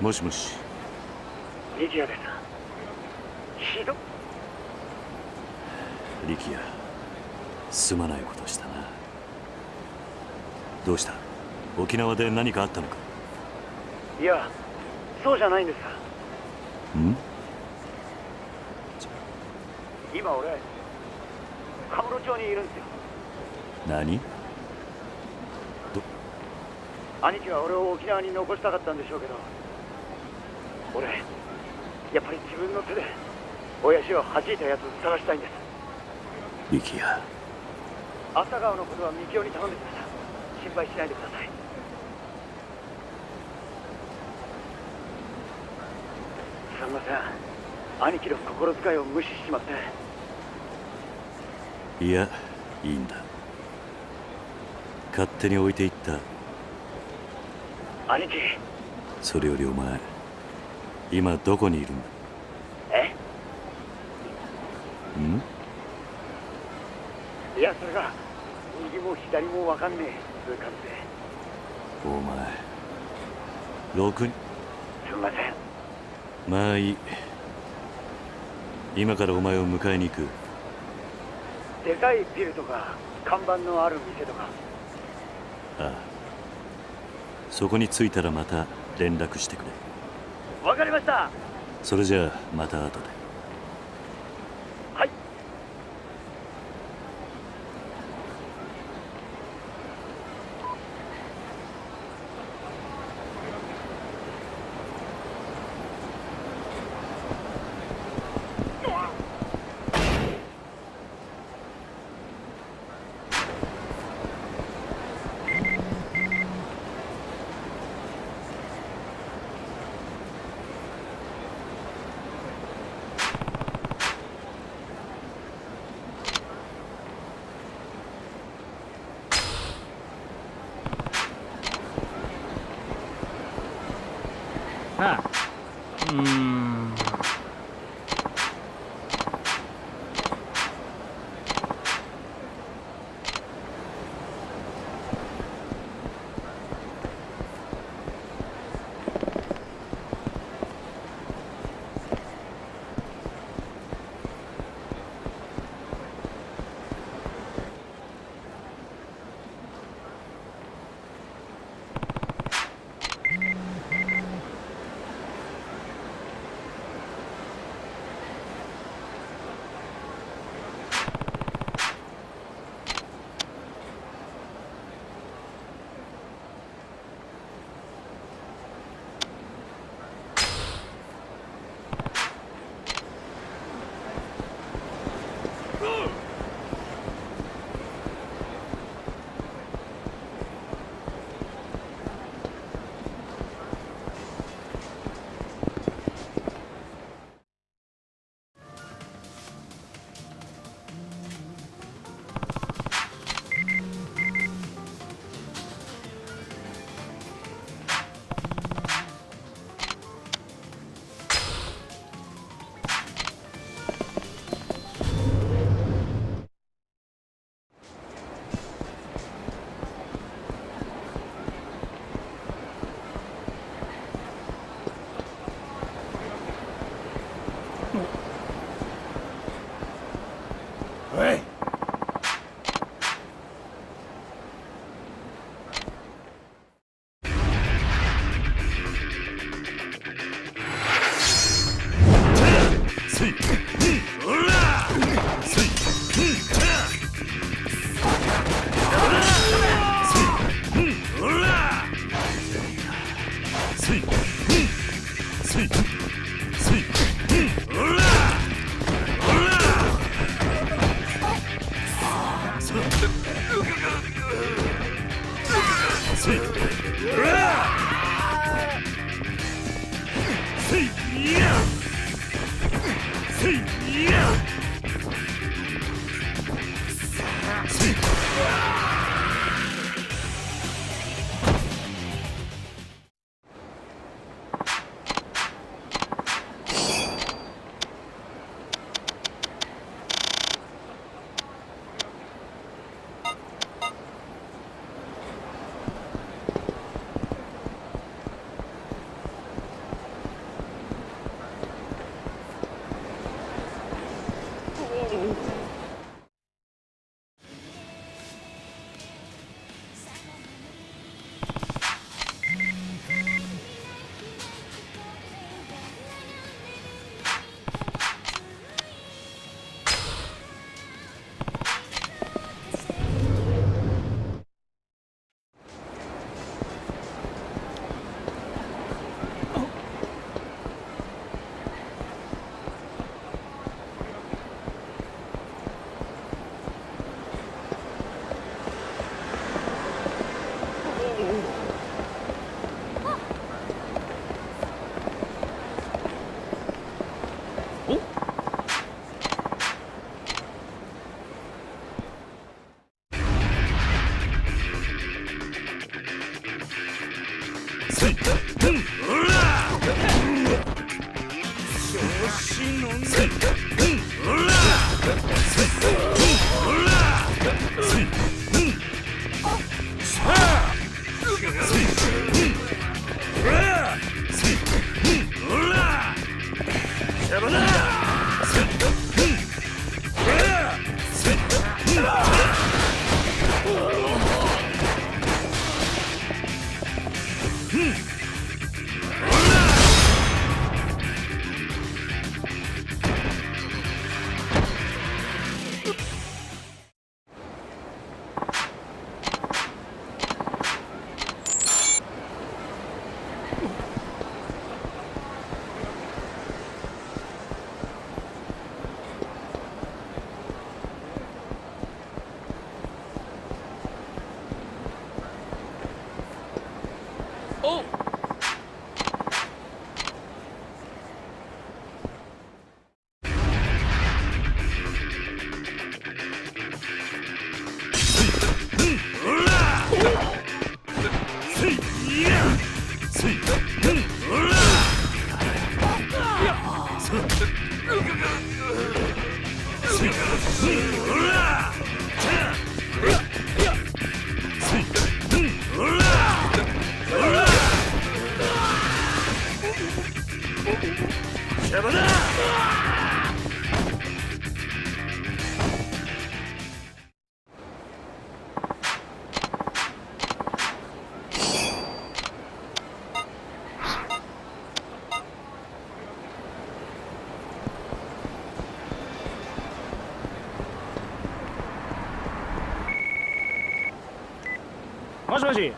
もしもし。力也です。ひどっ。力也、すまないことしたな。どうした？沖縄で何かあったのか？いや、そうじゃないんです。ん？今俺、カムロ町にいるんですよ。何？兄貴は俺を沖縄に残したかったんでしょうけど、俺やっぱり自分の手で親父を弾いたやつを探したいんです。力也、朝顔のことはみきおに頼んでください。心配しないでください。すみません、兄貴の心遣いを無視しちまって。いや、いいんだ。勝手に置いていった。兄貴、それよりお前、今どこにいるんだ？え？ん？いや、それが右も左もわかんねえ、つう感じで。お前、ろくに…すんません。まあいい。今からお前を迎えに行く。でかいビルとか、看板のある店とか。ああ。そこに着いたらまた連絡してくれ。わかりました。それじゃあまた後で。はい。もしもし。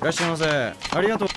いらっしゃいませ。ありがとう。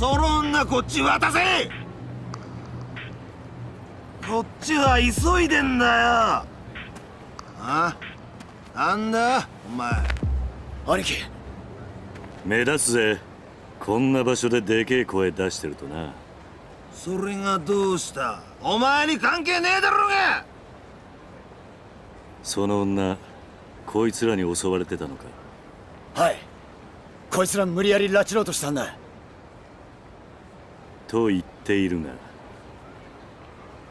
その女こっち渡せ。こっちは急いでんだよ。あ？なんだお前。兄貴目立つぜ。こんな場所ででけえ声出してるとな。それがどうした。お前に関係ねえだろうが。その女こいつらに襲われてたのか。はい、こいつら無理やり拉致ろうとしたんだと言っているが。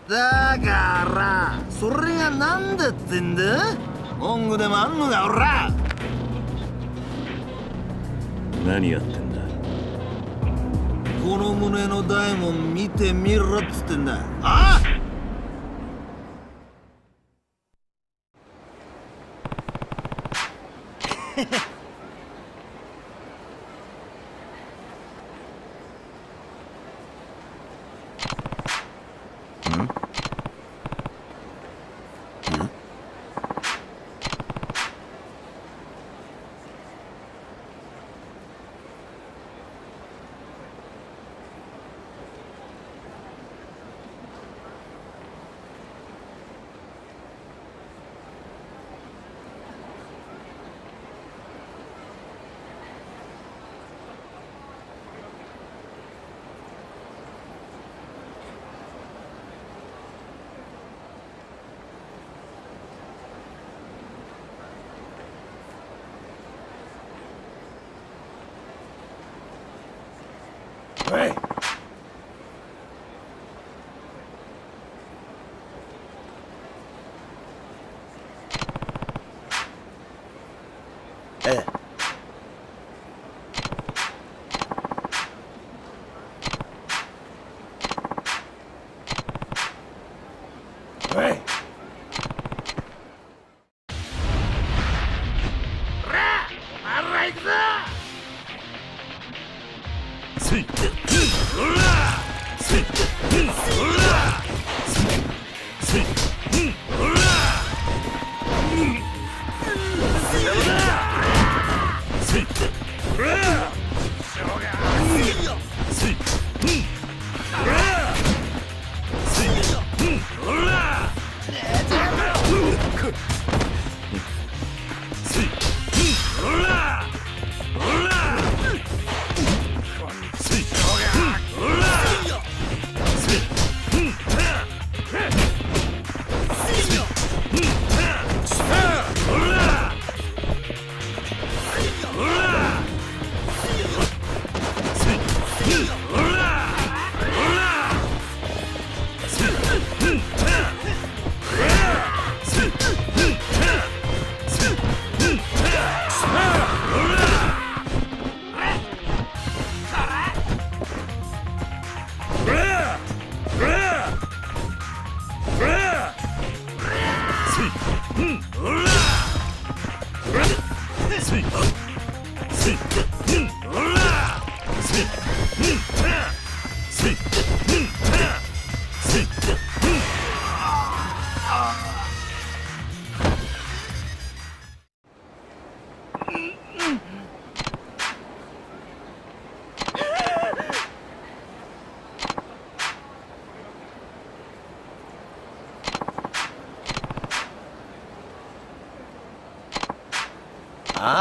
だからそれが何だってんだ。文句でもあんのか。おら何やってんだ。この胸の大門見てみろっつってんだ。あ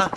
あ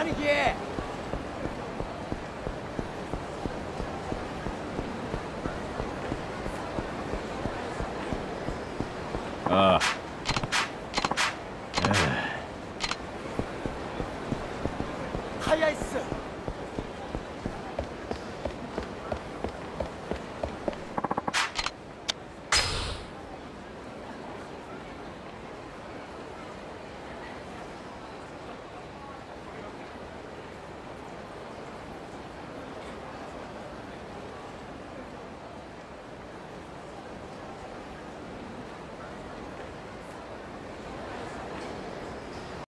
兄貴。